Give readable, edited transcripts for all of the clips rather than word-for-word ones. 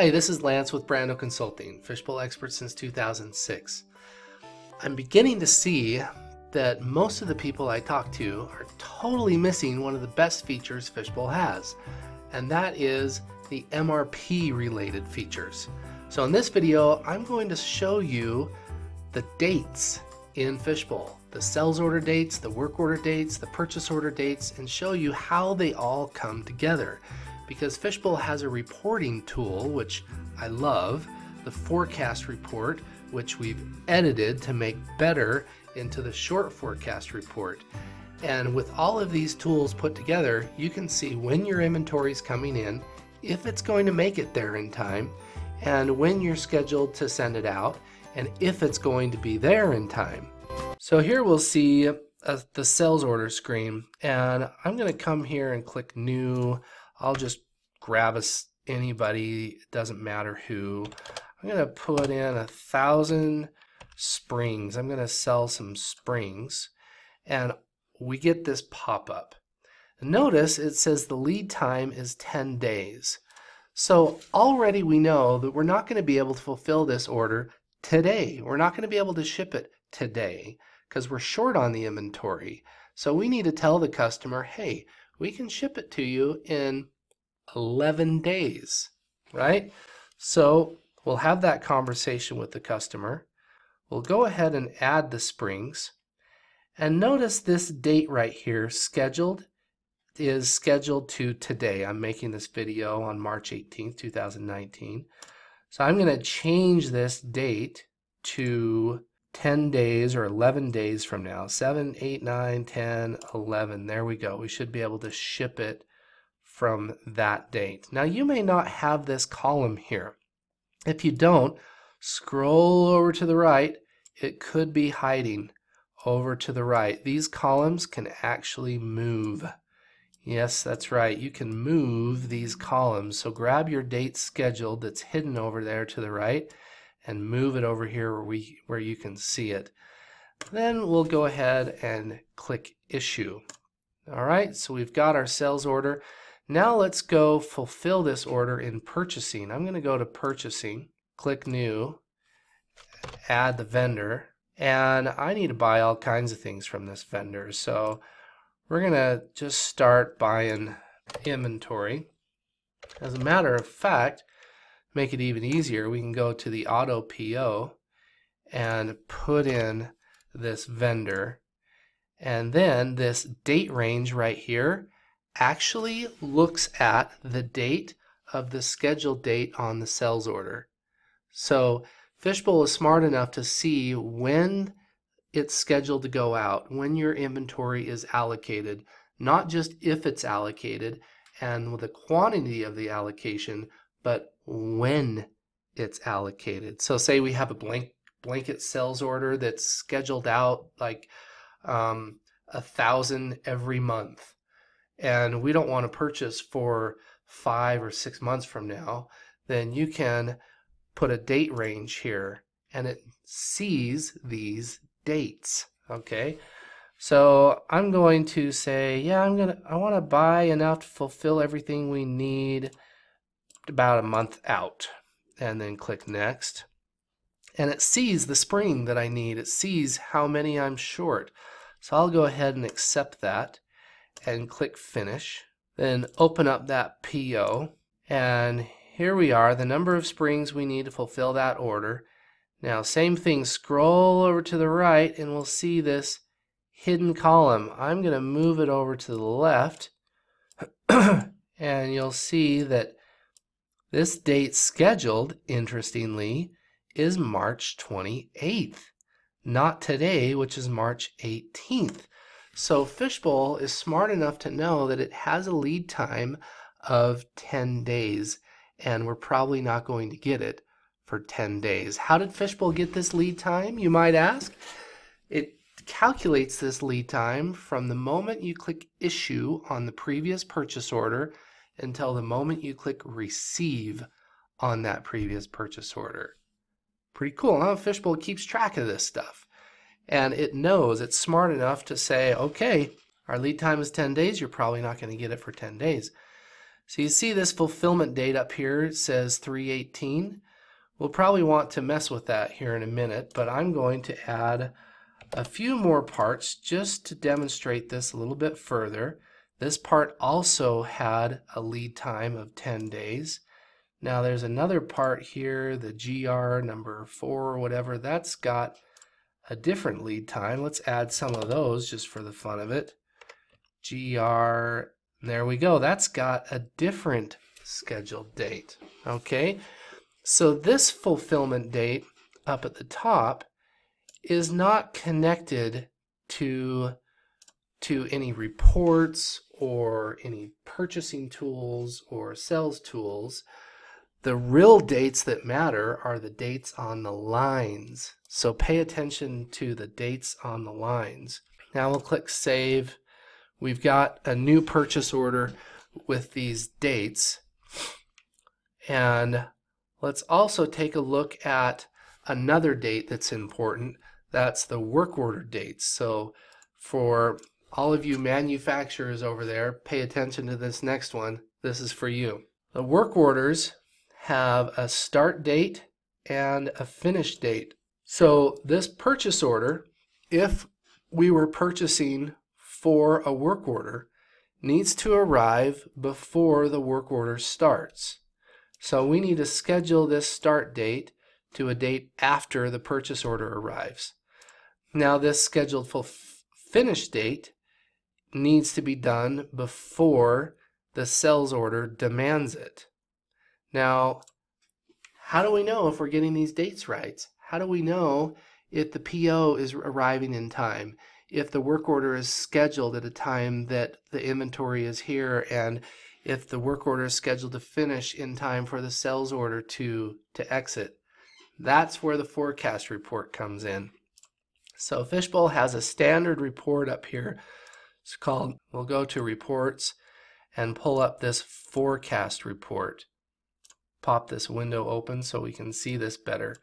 Hi, this is Lance with Brandow Consulting, Fishbowl expert since 2006. I'm beginning to see that most of the people I talk to are totally missing one of the best features Fishbowl has, and that is the MRP related features. So in this video, I'm going to show you the dates in Fishbowl, the sales order dates, the work order dates, the purchase order dates, and show you how they all come together. Because Fishbowl has a reporting tool, which I love, the forecast report, which we've edited to make better into the short forecast report. And with all of these tools put together, you can see when your inventory is coming in, if it's going to make it there in time, and when you're scheduled to send it out, and if it's going to be there in time. So here we'll see the sales order screen, and I'm going to come here and click new. I'll just grab anybody, it doesn't matter who. I'm gonna put in 1,000 springs. I'm gonna sell some springs, and we get this pop-up. Notice it says the lead time is 10 days. So already we know that we're not gonna be able to fulfill this order today. We're not gonna be able to ship it today because we're short on the inventory. So we need to tell the customer, hey, we can ship it to you in 11 days, right? So we'll have that conversation with the customer. We'll go ahead and add the springs. And notice this date right here, scheduled, is scheduled to today. I'm making this video on March 18th, 2019. So I'm gonna change this date to 10 days or 11 days from now. 7, 8, 9, 10, 11. There we go. We should be able to ship it from that date. Now, you may not have this column here. If you don't, scroll over to the right. It could be hiding over to the right. These columns can actually move. Yes, that's right. You can move these columns. So grab your date scheduled that's hidden over there to the right, and move it over here where you can see it. Then we'll go ahead and click issue. All right, so we've got our sales order. Now let's go fulfill this order in purchasing. I'm gonna go to purchasing, click new, add the vendor, and I need to buy all kinds of things from this vendor. So we're gonna just start buying inventory. As a matter of fact, make it even easier, we can go to the auto PO and put in this vendor, and then this date range right here actually looks at the date of the scheduled date on the sales order. So Fishbowl is smart enough to see when it's scheduled to go out, when your inventory is allocated, not just if it's allocated and with the quantity of the allocation, but when it's allocated. So say we have a blanket sales order that's scheduled out like 1,000 every month, and we don't want to purchase for 5 or 6 months from now, then you can put a date range here and it sees these dates. Okay, so I'm going to say, yeah, I want to buy enough to fulfill everything we need about a month out, and then click next, and it sees the spring that I need. It sees how many I'm short. So I'll go ahead and accept that and click finish, then open up that PO, and here we are, the number of springs we need to fulfill that order. Now same thing, scroll over to the right and we'll see this hidden column. I'm gonna move it over to the left and you'll see that this date scheduled, interestingly, is March 28th, not today, which is March 18th. So Fishbowl is smart enough to know that it has a lead time of 10 days, and we're probably not going to get it for 10 days. How did Fishbowl get this lead time, you might ask? It calculates this lead time from the moment you click issue on the previous purchase order until the moment you click receive on that previous purchase order. Pretty cool, huh? Fishbowl keeps track of this stuff. And it knows, it's smart enough to say, okay, our lead time is 10 days, you're probably not gonna get it for 10 days. So you see this fulfillment date up here, it says 3/18. We'll probably want to mess with that here in a minute, but I'm going to add a few more parts just to demonstrate this a little bit further. This part also had a lead time of 10 days. Now there's another part here, the GR number 4 or whatever, that's got a different lead time. Let's add some of those just for the fun of it. GR, there we go, that's got a different scheduled date. Okay, so this fulfillment date up at the top is not connected to any reports or any purchasing tools or sales tools. The real dates that matter are the dates on the lines. So pay attention to the dates on the lines. Now we'll click Save. We've got a new purchase order with these dates. And let's also take a look at another date that's important. That's the work order dates. So for all of you manufacturers over there, pay attention to this next one. This is for you. The work orders have a start date and a finish date. So this purchase order, if we were purchasing for a work order, needs to arrive before the work order starts. So we need to schedule this start date to a date after the purchase order arrives. Now this scheduled finish date needs to be done before the sales order demands it. Now, how do we know if we're getting these dates right? How do we know if the PO is arriving in time, if the work order is scheduled at a time that the inventory is here, and if the work order is scheduled to finish in time for the sales order to exit? That's where the forecast report comes in. So Fishbowl has a standard report up here. It's called, we'll go to Reports and pull up this forecast report. Pop this window open so we can see this better.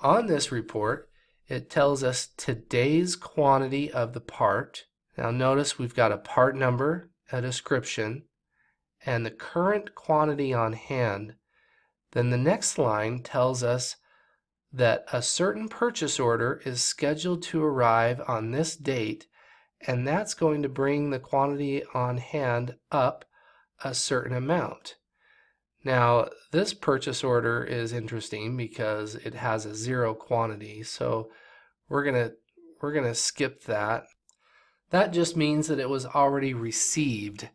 On this report, it tells us today's quantity of the part. Now notice we've got a part number, a description, and the current quantity on hand. Then the next line tells us that a certain purchase order is scheduled to arrive on this date, and that's going to bring the quantity on hand up a certain amount. Now this purchase order is interesting because it has a zero quantity, so we're gonna skip that. That just means that it was already received,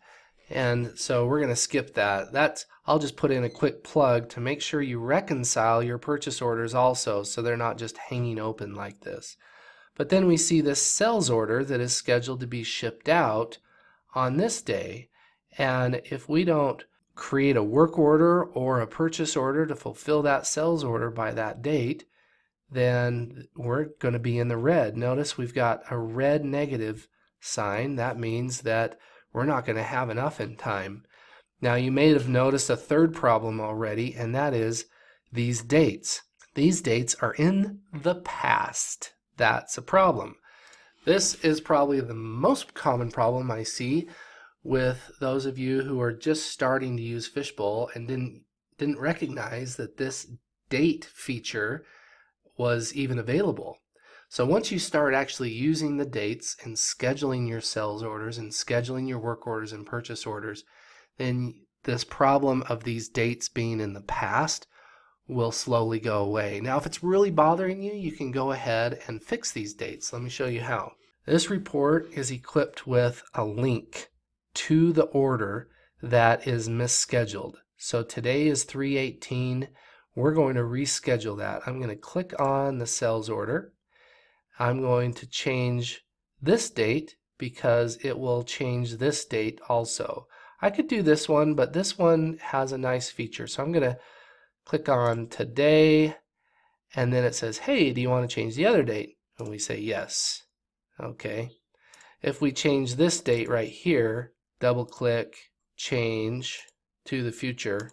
and so we're gonna skip that. That's, I'll just put in a quick plug to make sure you reconcile your purchase orders also, so they're not just hanging open like this. But then we see this sales order that is scheduled to be shipped out on this day, and if we don't create a work order or a purchase order to fulfill that sales order by that date, then we're going to be in the red. Notice we've got a red negative sign. That means that we're not going to have enough in time. Now you may have noticed a third problem already, and that is these dates. These dates are in the past. That's a problem. This is probably the most common problem I see with those of you who are just starting to use Fishbowl and didn't recognize that this date feature was even available. So once you start actually using the dates and scheduling your sales orders and scheduling your work orders and purchase orders, then this problem of these dates being in the past will slowly go away. Now if it's really bothering you, you can go ahead and fix these dates. Let me show you how. This report is equipped with a link to the order that is misscheduled. So today is 3/18. We're going to reschedule that. I'm going to click on the sales order. I'm going to change this date because it will change this date also. I could do this one, but this one has a nice feature. So I'm going to click on today, and then it says, hey, do you want to change the other date? And we say yes. Okay. If we change this date right here, double click, change to the future,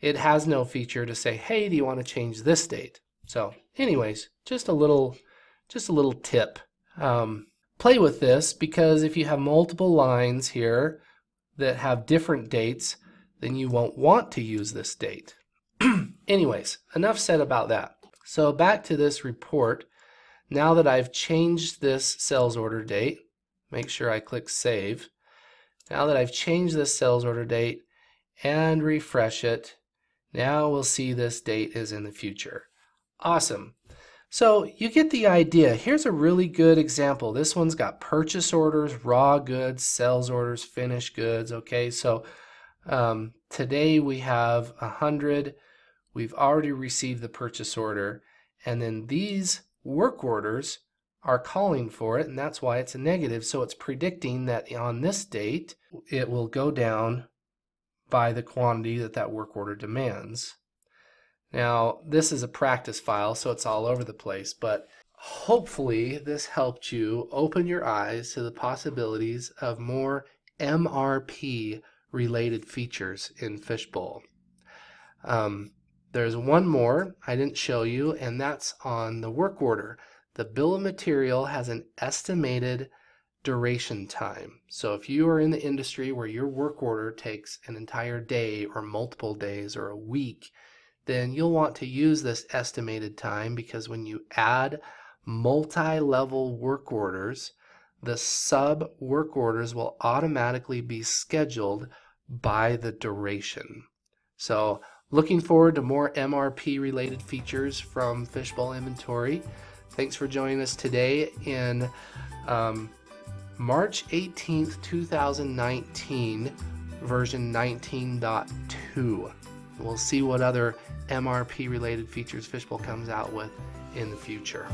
it has no feature to say, hey, do you want to change this date? So anyways, just a little tip. Play with this, because if you have multiple lines here that have different dates, then you won't want to use this date. Anyways, enough said about that. So back to this report. Now that I've changed this sales order date, make sure I click save. Now that I've changed this sales order date and refresh it, now we'll see this date is in the future. Awesome. So you get the idea. Here's a really good example. This one's got purchase orders, raw goods, sales orders, finished goods. Okay, so today we have 100. We've already received the purchase order, and then these work orders are calling for it, and that's why it's a negative. So it's predicting that on this date it will go down by the quantity that that work order demands. Now, this is a practice file, so it's all over the place, but hopefully this helped you open your eyes to the possibilities of more MRP related features in Fishbowl. There's one more I didn't show you, and that's on the work order. The bill of material has an estimated duration time. So if you are in the industry where your work order takes an entire day or multiple days or a week, then you'll want to use this estimated time, because when you add multi-level work orders, the sub work orders will automatically be scheduled by the duration. So looking forward to more MRP related features from Fishbowl Inventory. Thanks for joining us today in March 18th, 2019, version 19.2. We'll see what other MRP related features Fishbowl comes out with in the future.